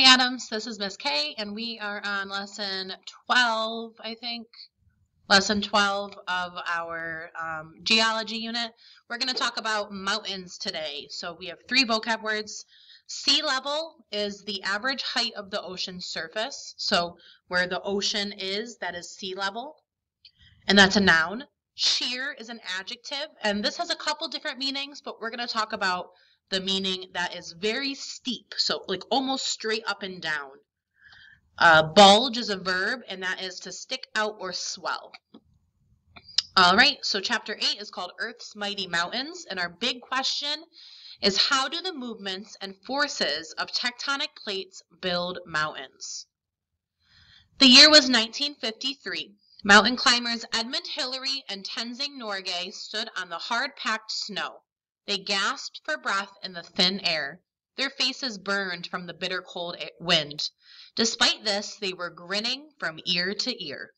Hi Adams, this is Miss K, and we are on lesson 12, I think. Lesson 12 of our geology unit. We're going to talk about mountains today. So we have three vocab words. Sea level is the average height of the ocean surface. So where the ocean is, that is sea level. And that's a noun. Sheer is an adjective. And this has a couple different meanings, but we're going to talk about the meaning that is very steep, so like almost straight up and down. Bulge is a verb, and that is to stick out or swell. All right, so chapter 8 is called Earth's Mighty Mountains, and our big question is, how do the movements and forces of tectonic plates build mountains? The year was 1953. Mountain climbers Edmund Hillary and Tenzing Norgay stood on the hard-packed snow. They gasped for breath in the thin air. Their faces burned from the bitter cold wind. Despite this, they were grinning from ear to ear.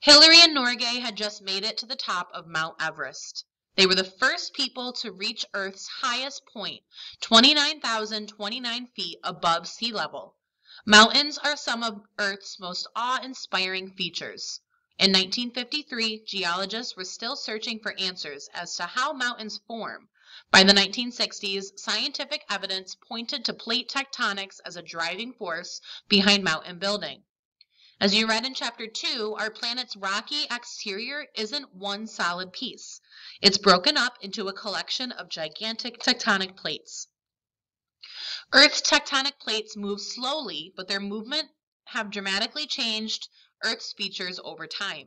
Hillary and Norgay had just made it to the top of Mount Everest. They were the first people to reach Earth's highest point, 29,029 feet above sea level. Mountains are some of Earth's most awe-inspiring features. In 1953, geologists were still searching for answers as to how mountains form. By the 1960s, scientific evidence pointed to plate tectonics as a driving force behind mountain building. As you read in Chapter 2, our planet's rocky exterior isn't one solid piece. It's broken up into a collection of gigantic tectonic plates. Earth's tectonic plates move slowly, but their movement have dramatically changed Earth's features over time.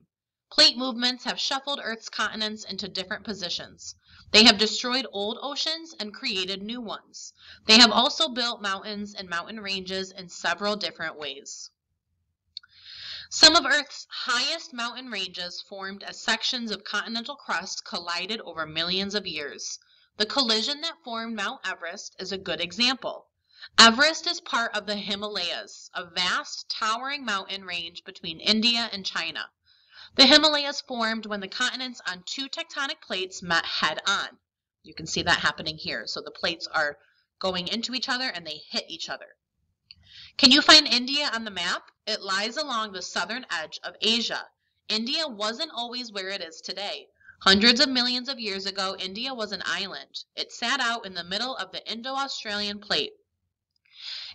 Plate movements have shuffled Earth's continents into different positions. They have destroyed old oceans and created new ones. They have also built mountains and mountain ranges in several different ways. Some of Earth's highest mountain ranges formed as sections of continental crust collided over millions of years. The collision that formed Mount Everest is a good example. Everest is part of the Himalayas, a vast, towering mountain range between India and China. The Himalayas formed when the continents on two tectonic plates met head-on. You can see that happening here. So the plates are going into each other and they hit each other. Can you find India on the map? It lies along the southern edge of Asia. India wasn't always where it is today. Hundreds of millions of years ago, India was an island. It sat out in the middle of the Indo-Australian plate.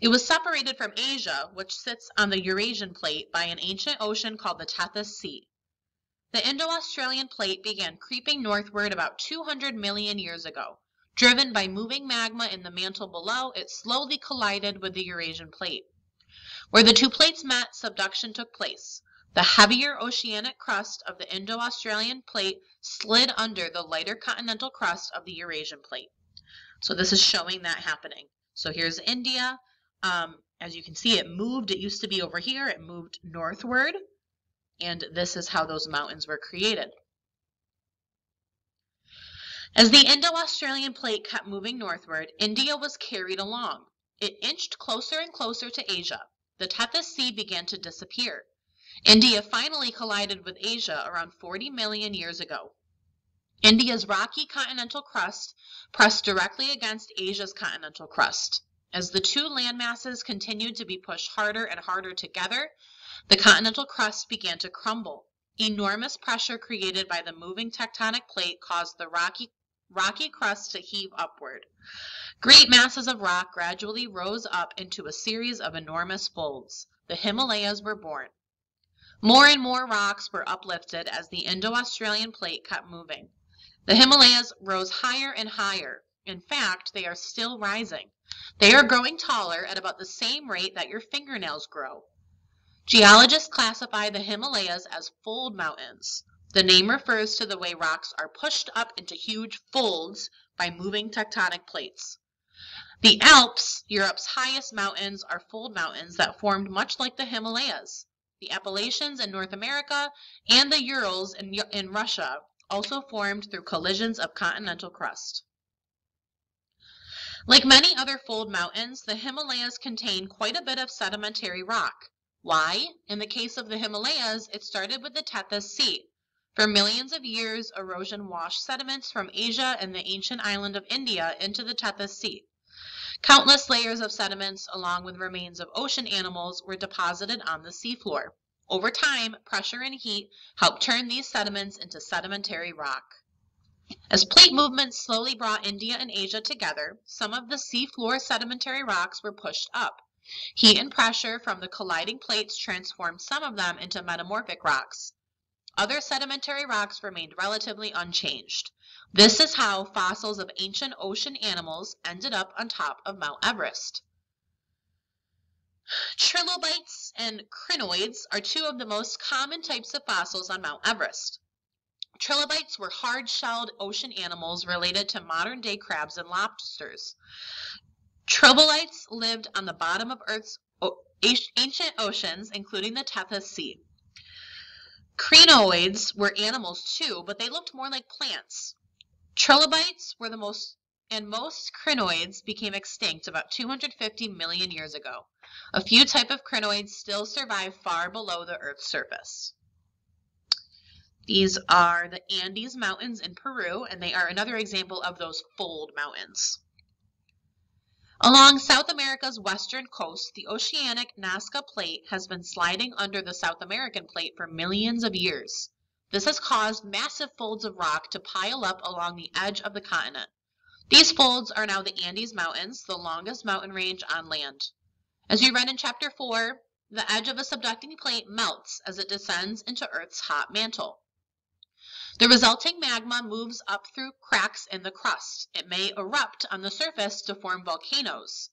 It was separated from Asia, which sits on the Eurasian plate, by an ancient ocean called the Tethys Sea. The Indo-Australian plate began creeping northward about 200 million years ago. Driven by moving magma in the mantle below, it slowly collided with the Eurasian plate. Where the two plates met, subduction took place. The heavier oceanic crust of the Indo-Australian plate slid under the lighter continental crust of the Eurasian plate. So this is showing that happening. So here's India. As you can see, it moved. It used to be over here. It moved northward. And this is how those mountains were created. As the Indo-Australian plate kept moving northward, India was carried along. It inched closer and closer to Asia. The Tethys Sea began to disappear. India finally collided with Asia around 40 million years ago. India's rocky continental crust pressed directly against Asia's continental crust. As the two landmasses continued to be pushed harder and harder together, the continental crust began to crumble. Enormous pressure created by the moving tectonic plate caused the rocky crust to heave upward. Great masses of rock gradually rose up into a series of enormous folds. The Himalayas were born. More and more rocks were uplifted as the Indo-Australian plate kept moving. The Himalayas rose higher and higher. In fact, they are still rising. They are growing taller at about the same rate that your fingernails grow. Geologists classify the Himalayas as fold mountains. The name refers to the way rocks are pushed up into huge folds by moving tectonic plates. The Alps, Europe's highest mountains, are fold mountains that formed much like the Himalayas. The Appalachians in North America and the Urals in Russia also formed through collisions of continental crust. Like many other fold mountains, the Himalayas contain quite a bit of sedimentary rock. Why? In the case of the Himalayas, it started with the Tethys Sea. For millions of years, erosion washed sediments from Asia and the ancient island of India into the Tethys Sea. Countless layers of sediments, along with remains of ocean animals, were deposited on the seafloor. Over time, pressure and heat helped turn these sediments into sedimentary rock. As plate movements slowly brought India and Asia together, some of the seafloor sedimentary rocks were pushed up. Heat and pressure from the colliding plates transformed some of them into metamorphic rocks. Other sedimentary rocks remained relatively unchanged. This is how fossils of ancient ocean animals ended up on top of Mount Everest. Trilobites and crinoids are two of the most common types of fossils on Mount Everest. Trilobites were hard-shelled ocean animals related to modern-day crabs and lobsters. Trilobites lived on the bottom of Earth's ancient oceans, including the Tethys Sea. Crinoids were animals too, but they looked more like plants. Trilobites were the most crinoids became extinct about 250 million years ago. A few types of crinoids still survive far below the Earth's surface. These are the Andes Mountains in Peru, and they are another example of those fold mountains. Along South America's western coast, the oceanic Nazca plate has been sliding under the South American plate for millions of years. This has caused massive folds of rock to pile up along the edge of the continent. These folds are now the Andes Mountains, the longest mountain range on land. As we read in Chapter 4, the edge of a subducting plate melts as it descends into Earth's hot mantle. The resulting magma moves up through cracks in the crust. It may erupt on the surface to form volcanoes.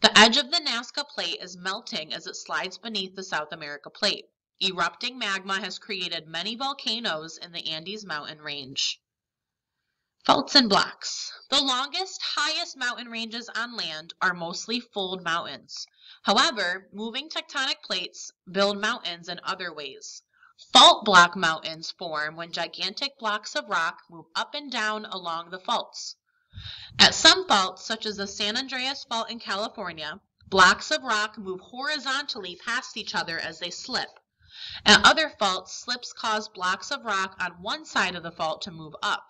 The edge of the Nazca plate is melting as it slides beneath the South America plate. Erupting magma has created many volcanoes in the Andes mountain range. Faults and blocks. The longest, highest mountain ranges on land are mostly fold mountains. However, moving tectonic plates build mountains in other ways. Fault block mountains form when gigantic blocks of rock move up and down along the faults. At some faults, such as the San Andreas Fault in California, blocks of rock move horizontally past each other as they slip. At other faults, slips cause blocks of rock on one side of the fault to move up.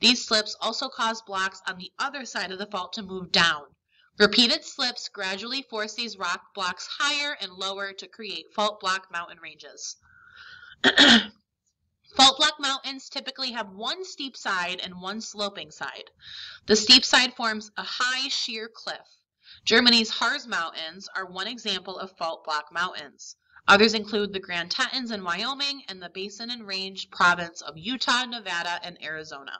These slips also cause blocks on the other side of the fault to move down. Repeated slips gradually force these rock blocks higher and lower to create fault block mountain ranges. Fault block mountains typically have one steep side and one sloping side. The steep side forms a high, sheer cliff. Germany's Harz Mountains are one example of fault block mountains. Others include the Grand Tetons in Wyoming and the Basin and Range province of Utah, Nevada, and Arizona.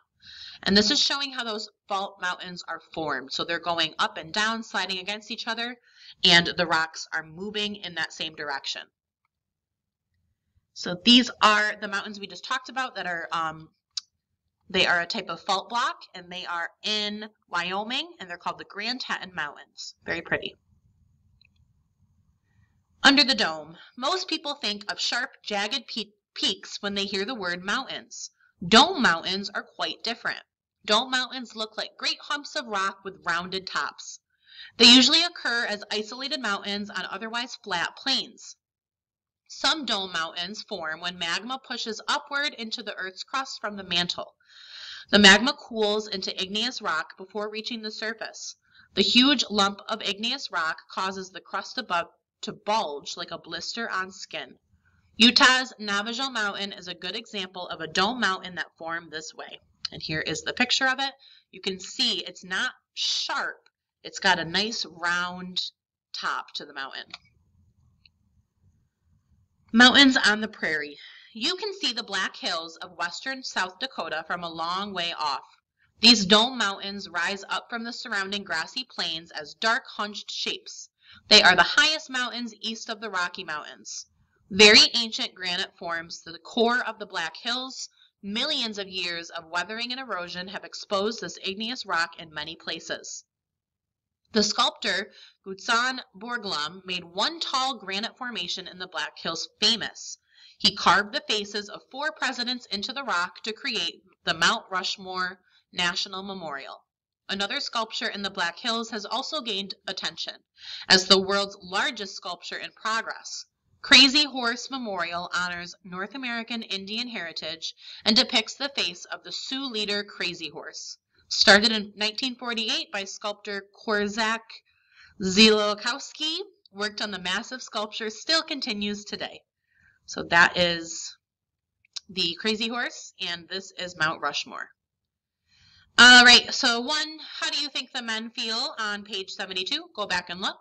And this is showing how those fault mountains are formed. So they're going up and down, sliding against each other, and the rocks are moving in that same direction. So these are the mountains we just talked about that are, they are a type of fault block, and they are in Wyoming, and they're called the Grand Teton Mountains. Very pretty. Under the dome. Most people think of sharp, jagged peaks when they hear the word mountains. Dome mountains are quite different. Dome mountains look like great humps of rock with rounded tops. They usually occur as isolated mountains on otherwise flat plains. Some dome mountains form when magma pushes upward into the Earth's crust from the mantle. The magma cools into igneous rock before reaching the surface. The huge lump of igneous rock causes the crust above to bulge like a blister on skin. Utah's Navajo Mountain is a good example of a dome mountain that formed this way. And here is the picture of it. You can see it's not sharp. It's got a nice round top to the mountain. Mountains on the prairie. You can see the Black Hills of western South Dakota from a long way off. These dome mountains rise up from the surrounding grassy plains as dark, hunched shapes. They are the highest mountains east of the Rocky Mountains. Very ancient granite forms the core of the Black Hills. Millions of years of weathering and erosion have exposed this igneous rock in many places. The sculptor Gutzon Borglum made one tall granite formation in the Black Hills famous. He carved the faces of 4 presidents into the rock to create the Mount Rushmore National Memorial. Another sculpture in the Black Hills has also gained attention as the world's largest sculpture in progress. Crazy Horse Memorial honors North American Indian heritage and depicts the face of the Sioux leader Crazy Horse. started in 1948 by sculptor Korczak Ziolkowski, worked on the massive sculpture, still continues today. So that is the Crazy Horse, and this is Mount Rushmore. All right, so one, how do you think the men feel on page 72? Go back and look.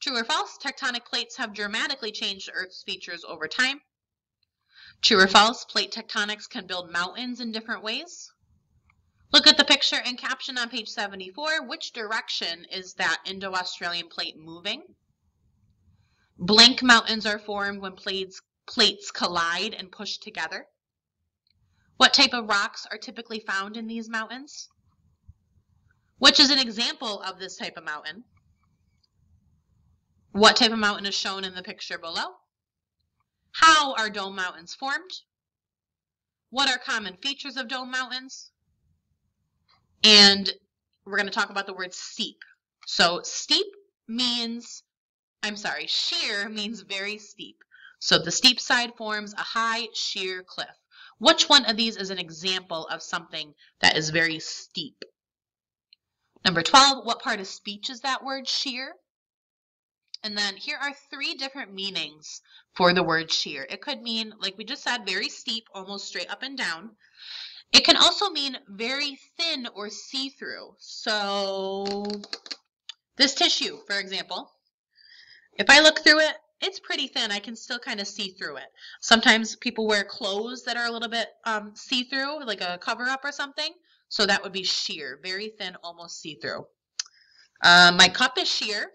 True or false, tectonic plates have dramatically changed Earth's features over time. True or false, plate tectonics can build mountains in different ways. Look at the picture and caption on page 74. Which direction is that Indo-Australian plate moving? Blank mountains are formed when plates collide and push together. What type of rocks are typically found in these mountains? Which is an example of this type of mountain? What type of mountain is shown in the picture below? How are dome mountains formed? What are common features of dome mountains? And we're going to talk about the word steep. So steep means, sheer means very steep. So the steep side forms a high, sheer cliff. Which one of these is an example of something that is very steep? Number 12, what part of speech is that word sheer? And then here are three different meanings for the word sheer. It could mean, like we just said, very steep, almost straight up and down. It can also mean very thin or see-through. So this tissue, for example, if I look through it, it's pretty thin. I can still kind of see through it. Sometimes people wear clothes that are a little bit see-through, like a cover-up or something. So that would be sheer, very thin, almost see-through. My cup is sheer.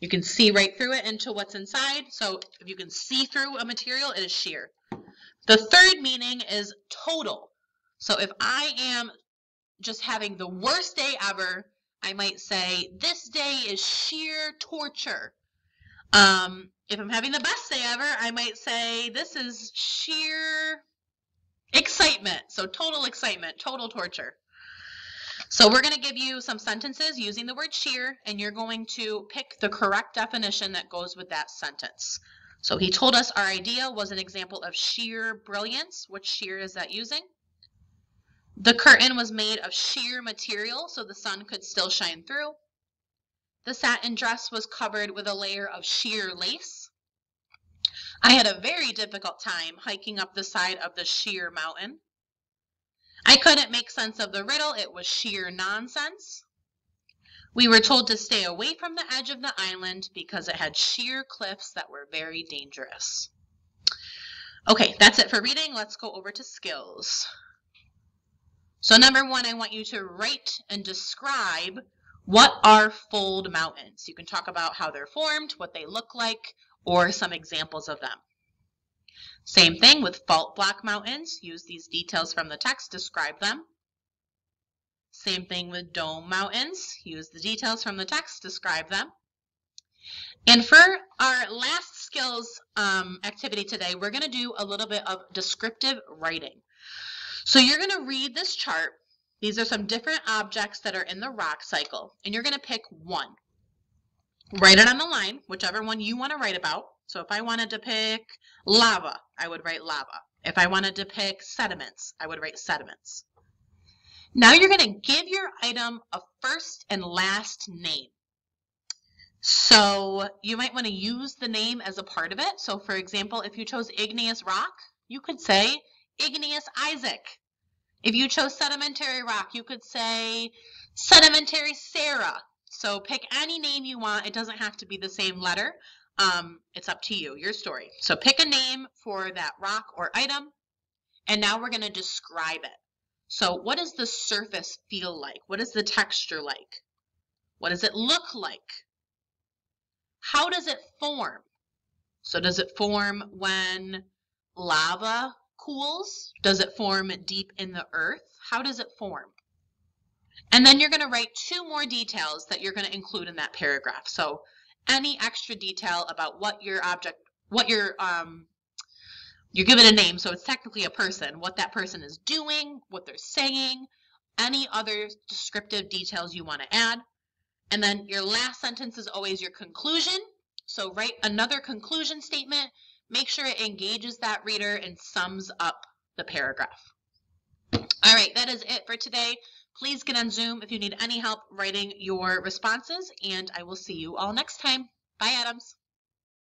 You can see right through it into what's inside. So if you can see through a material, it is sheer. The third meaning is total. So if I am just having the worst day ever, I might say, this day is sheer torture. If I'm having the best day ever, I might say, this is sheer excitement. So total excitement, total torture. So we're going to give you some sentences using the word sheer, and you're going to pick the correct definition that goes with that sentence. So he told us our idea was an example of sheer brilliance. What sheer is that using? The curtain was made of sheer material, so the sun could still shine through. The satin dress was covered with a layer of sheer lace. I had a very difficult time hiking up the side of the sheer mountain. I couldn't make sense of the riddle. It was sheer nonsense. We were told to stay away from the edge of the island because it had sheer cliffs that were very dangerous. Okay, that's it for reading. Let's go over to skills. So number one, I want you to write and describe what are fold mountains. You can talk about how they're formed, what they look like, or some examples of them. Same thing with fault block mountains. Use these details from the text, describe them. Same thing with dome mountains. Use the details from the text, describe them. And for our last skills activity today, we're going to do a little bit of descriptive writing. So you're going to read this chart. These are some different objects that are in the rock cycle, and you're going to pick one. Write it on the line, whichever one you want to write about. So if I wanted to pick lava, I would write lava. If I wanted to pick sediments, I would write sediments. Now you're going to give your item a first and last name. So you might want to use the name as a part of it. So for example, if you chose igneous rock, you could say igneous Isaac. If you chose sedimentary rock, you could say sedimentary Sarah. So pick any name you want. It doesn't have to be the same letter. It's up to you, your story. So pick a name for that rock or item, and now we're going to describe it. So what does the surface feel like? What is the texture like? What does it look like? How does it form? So does it form when lava cools? Does it form deep in the earth? How does it form? And then you're going to write two more details that you're going to include in that paragraph. So any extra detail about what your object, what you're given a name, so it's technically a person, what that person is doing, what they're saying, any other descriptive details you want to add. And then your last sentence is always your conclusion. So write another conclusion statement. Make sure it engages that reader and sums up the paragraph. All right, that is it for today. Please get on Zoom if you need any help writing your responses, and I will see you all next time. Bye, Adams.